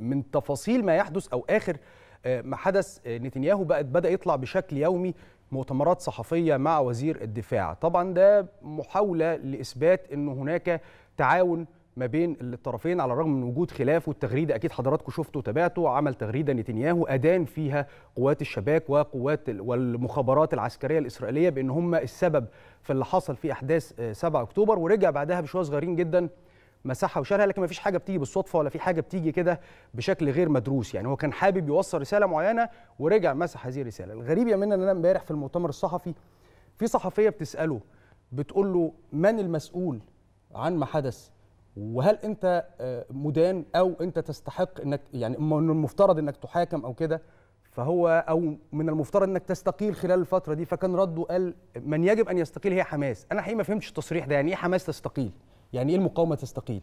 من تفاصيل ما يحدث أو آخر ما حدث نتنياهو بدأ يطلع بشكل يومي مؤتمرات صحفية مع وزير الدفاع. طبعا ده محاولة لإثبات أن هناك تعاون ما بين الطرفين على الرغم من وجود خلاف. والتغريدة أكيد حضراتكم شفتوا وتابعتوا، عمل تغريدة نتنياهو أدان فيها قوات الشباك وقوات والمخابرات العسكرية الإسرائيلية بأن هم السبب في اللي حصل في أحداث 7 أكتوبر، ورجع بعدها بشوية صغيرين جدا مسحها وشالها. لكن ما فيش حاجة بتيجي بالصدفة ولا في حاجة بتيجي كده بشكل غير مدروس، يعني هو كان حابب يوصل رسالة معينة ورجع مسح هذه الرسالة. الغريب يا منى إن أنا امبارح في المؤتمر الصحفي في صحفية بتسأله بتقول له من المسؤول عن ما حدث؟ وهل انت مدان او انت تستحق انك يعني من المفترض انك تحاكم او كده؟ فهو او من المفترض انك تستقيل خلال الفتره دي. فكان رده قال من يجب ان يستقيل هي حماس. انا حقيقي ما فهمتش التصريح ده، يعني ايه حماس تستقيل؟ يعني ايه المقاومه تستقيل؟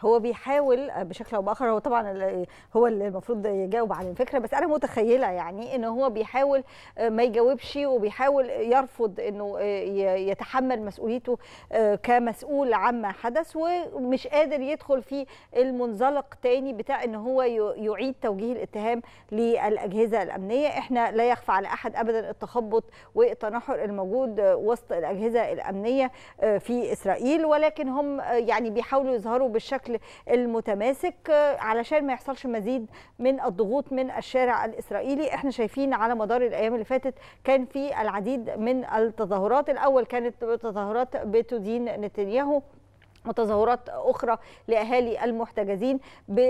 هو بيحاول بشكل او باخر، هو طبعا هو اللي المفروض يجاوب عن الفكره، بس انا متخيله يعني ان هو بيحاول ما يجاوبش وبيحاول يرفض انه يتحمل مسؤوليته كمسؤول عما حدث، ومش قادر يدخل في المنزلق تاني بتاع ان هو يعيد توجيه الاتهام للاجهزه الامنيه. احنا لا يخفى على احد ابدا التخبط والتنحر الموجود وسط الاجهزه الامنيه في اسرائيل، ولكن هم يعني بيحاولوا يظهروا بالشكل المتماسك علشان ما يحصلش مزيد من الضغوط من الشارع الإسرائيلي. احنا شايفين على مدار الأيام اللي فاتت كان في العديد من التظاهرات. الأول كانت تظاهرات بتدين نتنياهو وتظاهرات أخرى لأهالي المحتجزين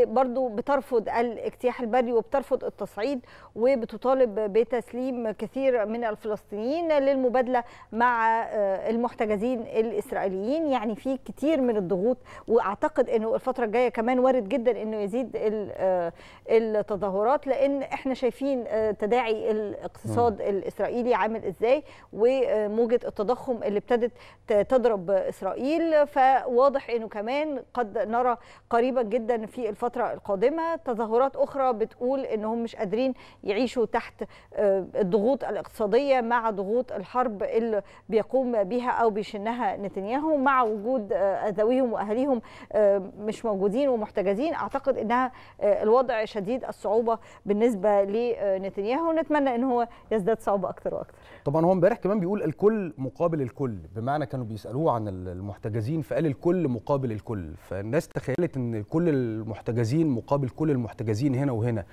برضو بترفض الاجتياح البري وبترفض التصعيد وبتطالب بتسليم كثير من الفلسطينيين للمبادلة مع المحتجزين الإسرائيليين. يعني في كتير من الضغوط، وأعتقد أنه الفترة الجاية كمان وارد جدا أنه يزيد التظاهرات، لأن احنا شايفين تداعي الاقتصاد الإسرائيلي عامل إزاي وموجة التضخم اللي ابتدت تضرب إسرائيل. واضح انه كمان قد نرى قريبا جدا في الفتره القادمه تظاهرات اخرى بتقول انهم مش قادرين يعيشوا تحت الضغوط الاقتصاديه مع ضغوط الحرب اللي بيقوم بها او بيشنها نتنياهو مع وجود ذويهم واهاليهم مش موجودين ومحتجزين. اعتقد انها الوضع شديد الصعوبه بالنسبه لنتنياهو، ونتمنى ان هو يزداد صعوبه اكتر واكتر. طبعا هو امبارح كمان بيقول الكل مقابل الكل، بمعنى كانوا بيسالوه عن المحتجزين فقال الكل مقابل الكل، فالناس تخيلت ان كل المحتجزين مقابل كل المحتجزين هنا وهنا.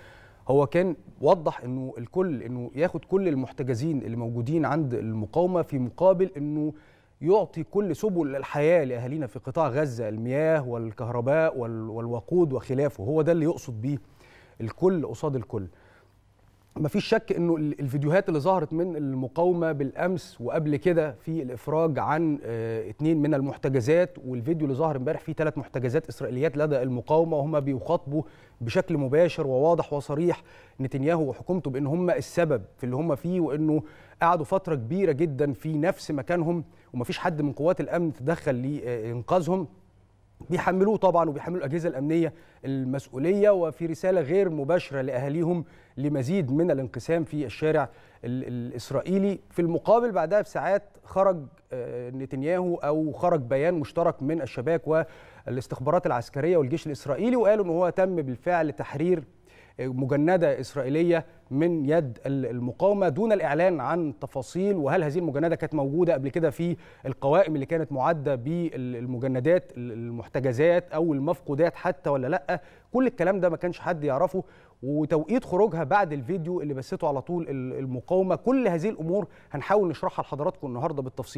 هو كان وضح انه الكل انه ياخد كل المحتجزين اللي موجودين عند المقاومه في مقابل انه يعطي كل سبل الحياه لاهالينا في قطاع غزه، المياه والكهرباء والوقود وخلافه. هو ده اللي يقصد بيه الكل قصاد الكل. مفيش شك انه الفيديوهات اللي ظهرت من المقاومه بالامس وقبل كده في الافراج عن 2 من المحتجزات، والفيديو اللي ظهر امبارح فيه 3 محتجزات اسرائيليات لدى المقاومه وهم بيخاطبوا بشكل مباشر وواضح وصريح نتنياهو وحكومته بان هم السبب في اللي هم فيه، وانه قعدوا فتره كبيره جدا في نفس مكانهم ومفيش حد من قوات الامن تدخل لانقاذهم. بيحملوه طبعا وبيحملوا الاجهزه الامنيه المسؤوليه، وفي رساله غير مباشره لاهاليهم لمزيد من الانقسام في الشارع الاسرائيلي. في المقابل بعدها بساعات خرج نتنياهو او خرج بيان مشترك من الشباك والاستخبارات العسكريه والجيش الاسرائيلي، وقالوا ان هو تم بالفعل تحرير مجنده اسرائيليه من يد المقاومه دون الاعلان عن تفاصيل، وهل هذه المجنده كانت موجوده قبل كده في القوائم اللي كانت معده بالمجندات المحتجزات او المفقودات حتى ولا لا. كل الكلام ده ما كانش حد يعرفه، وتوقيت خروجها بعد الفيديو اللي بثته على طول المقاومه. كل هذه الامور هنحاول نشرحها لحضراتكم النهارده بالتفصيل.